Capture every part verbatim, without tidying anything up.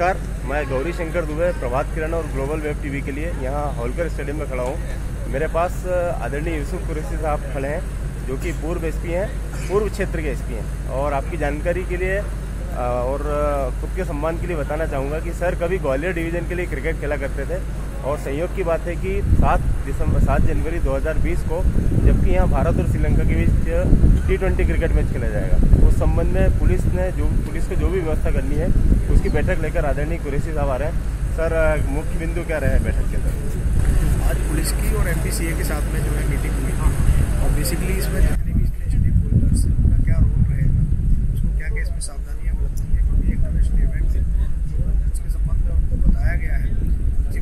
नमस्कार, मैं गौरी शंकर दुबे प्रभात किरण और ग्लोबल वेब टीवी के लिए यहाँ होलकर स्टेडियम में खड़ा हूँ। मेरे पास आदरणीय यूसुफ कुरैशी साहब खड़े हैं, जो कि पूर्व एसपी हैं, पूर्व क्षेत्र के एसपी हैं। और आपकी जानकारी के लिए और खुद के सम्मान के लिए बताना चाहूँगा कि सर कभी ग्वालियर डिवीज़न के लिए क्रिकेट खेला करते थे। और संयोग की बात है कि सात दिसंबर सात जनवरी दो हज़ार बीस को, जबकि यहाँ भारत और श्रीलंका के बीच टी ट्वेंटी क्रिकेट मैच खेला जाएगा, उस संबंध में पुलिस ने जो पुलिस को जो भी व्यवस्था करनी है उसकी बैठक लेकर आदरणीय कुरैशी साहब आ रहे हैं। सर, मुख्य बिंदु क्या रहे हैं बैठक के अंदर? आज पुलिस की और एम पी सी ए के साथ में जो है मीटिंग हुई थी, और बेसिकली इसमें जितने भी स्टेशनरी होल्डर्स का क्या रोल रहेगा, उसको क्या क्या इसमें सावधानियाँ बरतनी है, क्योंकि इंटरनेशनल इवेंट है उसके संबंध में उनको बताया गया है,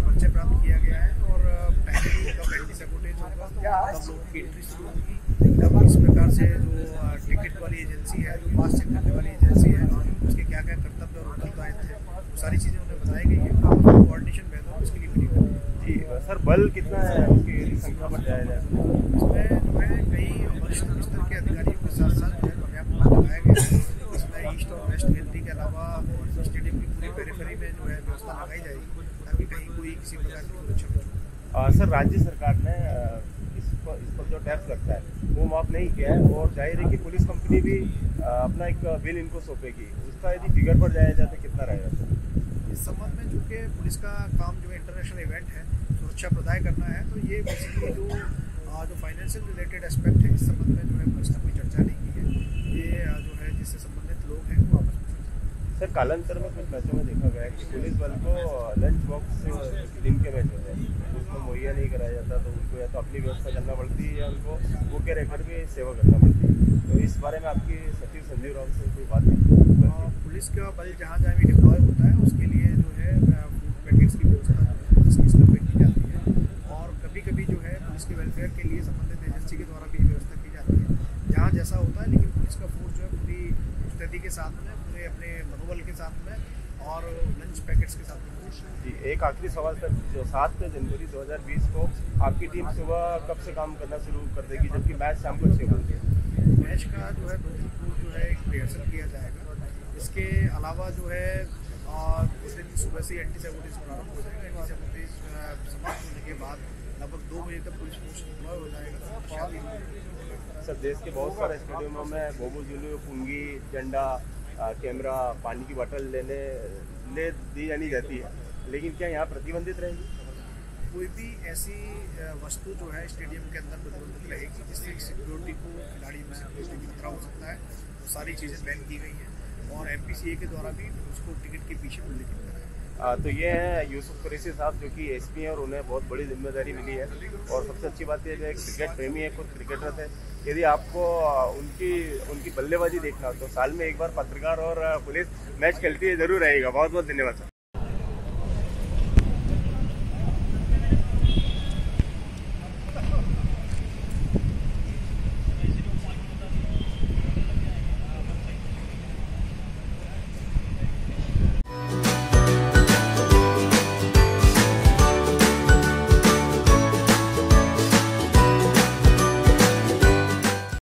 पर्चे प्राप्त किया गया है। और पहले की एंट्री शुरू होगी, तब इस प्रकार से जो टिकट वाली एजेंसी है, जो पास चेक करने वाली एजेंसी है, उसके क्या क्या कर्तव्य और उत्तरदायित्व आए थे, वो सारी चीज़ें उन्हें बताई गई है। कोऑर्डिनेशन बेहतर हो इसके लिए मीटिंग होगी। जी सर, बल कितना है उसकी संख्या बढ़ जाएगा? इसमें जो है कई वरिष्ठ स्तर के अधिकारियों के साथ साथ जो है पर्याप्त लगाया गया है। इसमें ईस्ट और वेस्ट गैलरी के अलावा स्टेडियम की पूरी पेरीफेरी में जो है व्यवस्था लगाई जाएगी। आ, सर, राज्य सरकार ने इस पर इस पर जो टैक्स लगता है वो माफ़ नहीं किया है, और जाहिर है कि पुलिस कंपनी भी अपना एक बिल इनको सौंपेगी। उसका यदि फिगर पर जाया जाए तो कितना रहेगा? इस संबंध में चूँकि पुलिस का काम जो इंटरनेशनल इवेंट है, सुरक्षा प्रदाय करना है, तो ये बेसिकली जो जो फाइनेंशियल रिलेटेड एस्पेक्ट है, इस संबंध में जो है पुलिस ने कोई चर्चा नहीं की है। ये जो है जिससे संबंधित लोग हैं वो आपस में। सर, कालांतर में कुछ मैचों में देखा गया है कि पुलिस बल को लंच बॉक्स दिन के मैच होते हैं उसमें मुहैया नहीं कराया जाता, तो उनको या तो अपनी व्यवस्था करना पड़ती है या उनको भूखे रहकर भी सेवा करना पड़ती है। तो इस बारे में आपकी सचिव संजीव राव से कोई बात नहीं? पुलिस का बल जहाँ जहाँ भी डिप्लॉय होता है उसके लिए जो है फूड पैकेट्स की व्यवस्था की जाती है, और कभी कभी जो है पुलिस के वेलफेयर के लिए संबंधित एजेंसी के द्वारा भी व्यवस्था की जाती है जहाँ जैसा होता है। लेकिन पुलिस का फोर्स जो है पूरी स्थिति के साथ में, पूरे अपने मनोबल के साथ में और लंच पैकेट्स के साथ में। जी, एक आखिरी सवाल सर, जो सात जनवरी दो हज़ार बीस को आपकी टीम सुबह कब से काम करना शुरू कर देगी, जबकि मैच शाम को छः बजे है? मैच का जो है दो दिन पूर्व जो है एक रिहर्सल किया जाएगा। इसके अलावा जो है और उस दिन सुबह से एंटी सेबोटेज प्रारंभ हो जाएगा। एंटी सेबोटेज समाप्त होने के बाद लगभग दो बजे तक पुलिस फोर्स डिप्लॉय हो जाएगा। सर, देश के बहुत सारे स्टेडियमों में बोबो जुलू, पुंगी, झंडा, कैमरा, पानी की बोतल लेने ले दी जानी जाती है, लेकिन क्या यहाँ प्रतिबंधित रहेगी? कोई भी ऐसी वस्तु जो है स्टेडियम के अंदर प्रतिबंधित रहेगी जिससे सिक्योरिटी को, खिलाड़ियों में सिक्योरिटी को खतरा हो सकता है, वो सारी चीज़ें बैन की गई हैं। और एम पी सी ए के द्वारा भी उसको टिकट के पीछे उल्लेखित कराया। आ, तो ये हैं यूसुफ कुरैशी साहब, जो कि एसपी हैं और उन्हें बहुत बड़ी जिम्मेदारी मिली है। और सबसे अच्छी बात यह है कि क्रिकेट प्रेमी है, खुद क्रिकेटर थे। यदि आपको उनकी उनकी बल्लेबाजी देखना हो तो साल में एक बार पत्रकार और पुलिस मैच खेलती है, ज़रूर आइएगा। बहुत बहुत धन्यवाद सर।